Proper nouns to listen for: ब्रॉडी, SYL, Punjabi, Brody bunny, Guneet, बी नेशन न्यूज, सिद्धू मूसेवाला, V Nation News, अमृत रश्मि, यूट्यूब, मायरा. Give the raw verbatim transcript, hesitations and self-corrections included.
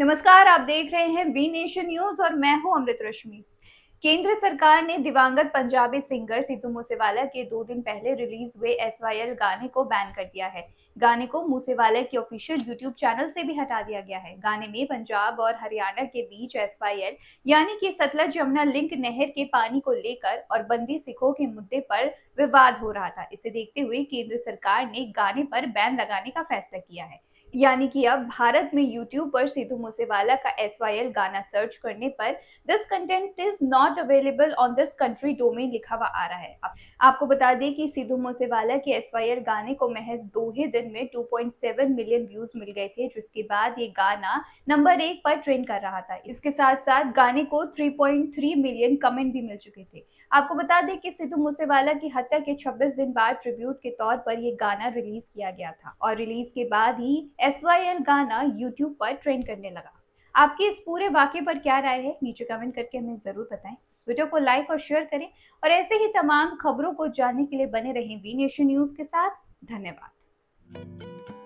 नमस्कार, आप देख रहे हैं बी नेशन न्यूज और मैं हूं अमृत रश्मि। केंद्र सरकार ने दिवंगत पंजाबी सिंगर सिद्धू मूसेवाला के दो दिन पहले रिलीज हुए एस वाई एल गाने को बैन कर दिया है। गाने को मूसेवाला के ऑफिशियल यूट्यूब चैनल से भी हटा दिया गया है। गाने में पंजाब और हरियाणा के बीच एस वाई एल यानी कि सतलज यमुना लिंक नहर के पानी को लेकर और बंदी सिखों के मुद्दे पर विवाद हो रहा था। इसे देखते हुए केंद्र सरकार ने गाने पर बैन लगाने का फैसला किया है, यानी कि अब भारत में यूट्यूब पर सिद्धू मूसेवाला का एस वाई एल गाना सर्च करने पर this content is not available on this country domain लिखा हुआ आ रहा है। आपको बता दें कि सिद्धू मूसेवाला के एस वाई एल गाने को महज दो ही दिन में दो पॉइंट सात मिलियन व्यूज मिल गए थे, जिसके बाद ये गाना नंबर एक पर ट्रेंड कर रहा था। इसके साथ साथ गाने को तीन पॉइंट तीन मिलियन कमेंट भी मिल चुके थे। आपको बता दें कि सिद्धू मूसेवाला की हत्या के छब्बीस दिन बाद ट्रिब्यूट के तौर पर यह गाना रिलीज किया गया था और रिलीज के बाद ही एस वाई एल गाना यूट्यूब पर ट्रेंड करने लगा। आपकी इस पूरे वाकये पर क्या राय है, नीचे कमेंट करके हमें जरूर बताएं। इस वीडियो को लाइक और शेयर करें और ऐसे ही तमाम खबरों को जानने के लिए बने रहें वी नेशन न्यूज के साथ। धन्यवाद।